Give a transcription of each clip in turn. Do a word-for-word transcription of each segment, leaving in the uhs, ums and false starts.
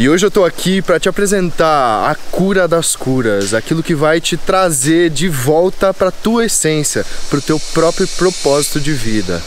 E hoje eu tô aqui para te apresentar a cura das curas, aquilo que vai te trazer de volta para tua essência, para o teu próprio propósito de vida.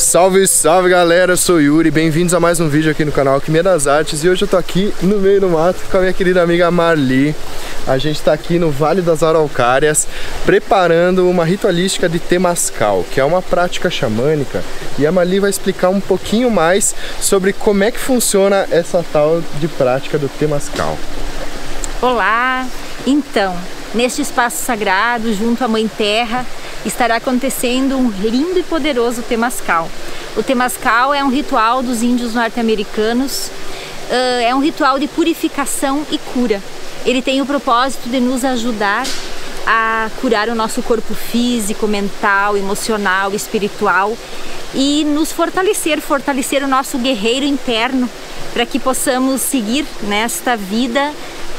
Salve, salve galera, eu sou Yuri, bem-vindos a mais um vídeo aqui no canal Alquimia das Artes. E hoje eu tô aqui no meio do mato com a minha querida amiga Marli. A gente tá aqui no Vale das Araucárias preparando uma ritualística de temazcal, que é uma prática xamânica. E a Marli vai explicar um pouquinho mais sobre como é que funciona essa tal de prática do temazcal. Olá, então, neste espaço sagrado, junto à Mãe Terra, estará acontecendo um lindo e poderoso temazcal. O temazcal é um ritual dos índios norte-americanos, é um ritual de purificação e cura. Ele tem o propósito de nos ajudar a curar o nosso corpo físico, mental, emocional, espiritual e nos fortalecer, fortalecer o nosso guerreiro interno para que possamos seguir nesta vida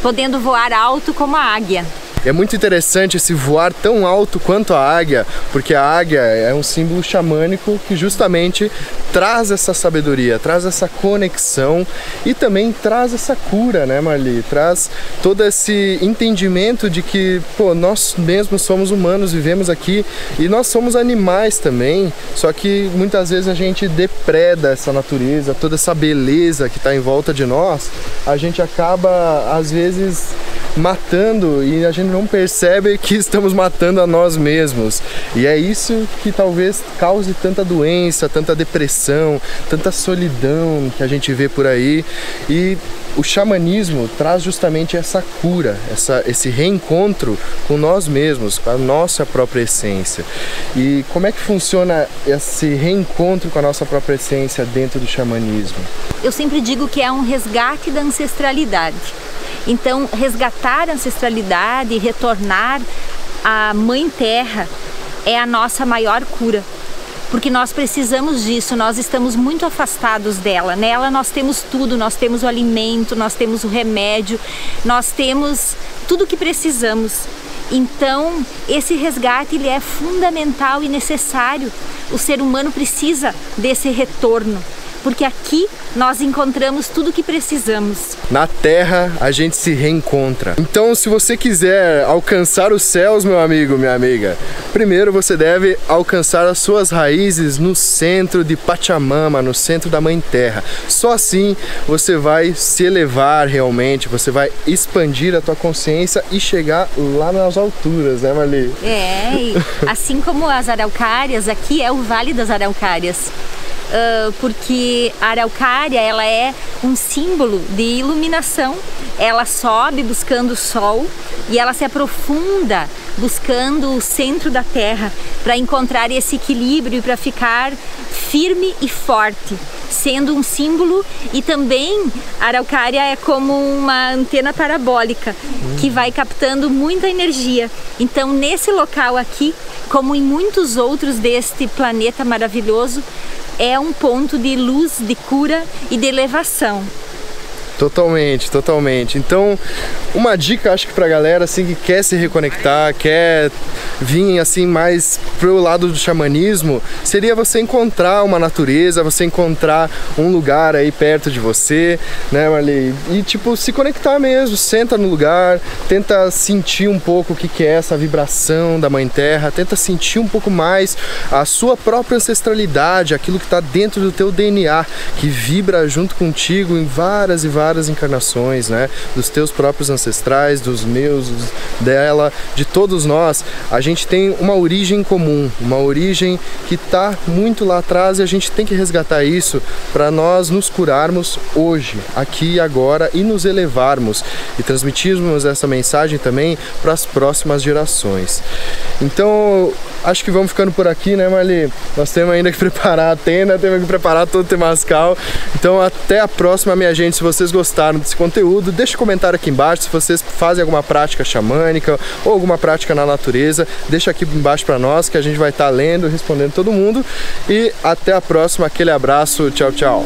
podendo voar alto como a águia. É muito interessante esse voar tão alto quanto a águia, porque a águia é um símbolo xamânico que justamente traz essa sabedoria, traz essa conexão e também traz essa cura, né, Marli? Traz todo esse entendimento de que, pô, nós mesmos somos humanos, vivemos aqui e nós somos animais também, só que muitas vezes a gente depreda essa natureza, toda essa beleza que está em volta de nós, a gente acaba, às vezes, matando e a gente não percebe que estamos matando a nós mesmos. E é isso que talvez cause tanta doença, tanta depressão, tanta solidão que a gente vê por aí. E o xamanismo traz justamente essa cura, essa, esse reencontro com nós mesmos, com a nossa própria essência. E como é que funciona esse reencontro com a nossa própria essência dentro do xamanismo? Eu sempre digo que é um resgate da ancestralidade. Então, resgatar a ancestralidade e retornar à Mãe Terra é a nossa maior cura, porque nós precisamos disso, nós estamos muito afastados dela. Nela nós temos tudo, nós temos o alimento, nós temos o remédio, nós temos tudo o que precisamos. Então, esse resgate ele é fundamental e necessário. O ser humano precisa desse retorno, porque aqui nós encontramos tudo o que precisamos. Na Terra, a gente se reencontra. Então, se você quiser alcançar os céus, meu amigo, minha amiga, primeiro você deve alcançar as suas raízes no centro de Pachamama, no centro da Mãe Terra. Só assim você vai se elevar realmente, você vai expandir a tua consciência e chegar lá nas alturas, né, Marli? É, assim como as araucárias, aqui é o Vale das Araucárias. Uh, porque a araucária ela é um símbolo de iluminação, ela sobe buscando o sol e ela se aprofunda buscando o centro da terra para encontrar esse equilíbrio, para ficar firme e forte, sendo um símbolo. E também a araucária é como uma antena parabólica que vai captando muita energia. Então, nesse local aqui, como em muitos outros deste planeta maravilhoso, é um ponto de luz, de cura e de elevação. Totalmente, totalmente. Então, uma dica, acho que pra galera assim que quer se reconectar, quer vir assim mais pro lado do xamanismo, seria você encontrar uma natureza, você encontrar um lugar aí perto de você, né, Marli? E tipo, se conectar mesmo, senta no lugar, tenta sentir um pouco o que que é essa vibração da Mãe Terra, tenta sentir um pouco mais a sua própria ancestralidade, aquilo que tá dentro do teu D N A, que vibra junto contigo em várias e várias várias encarnações, né, dos teus próprios ancestrais, dos meus, dela, de todos nós. A gente tem uma origem comum, uma origem que está muito lá atrás e a gente tem que resgatar isso para nós nos curarmos hoje, aqui e agora, e nos elevarmos e transmitirmos essa mensagem também para as próximas gerações. Então, acho que vamos ficando por aqui, né, Marli? Nós temos ainda que preparar a tenda, temos que preparar todo o temazcal. Então até a próxima, minha gente. Se vocês gostaram desse conteúdo, deixa um comentário aqui embaixo se vocês fazem alguma prática xamânica ou alguma prática na natureza. Deixa aqui embaixo pra nós que a gente vai estar lendo, respondendo todo mundo. E até a próxima, aquele abraço, tchau, tchau.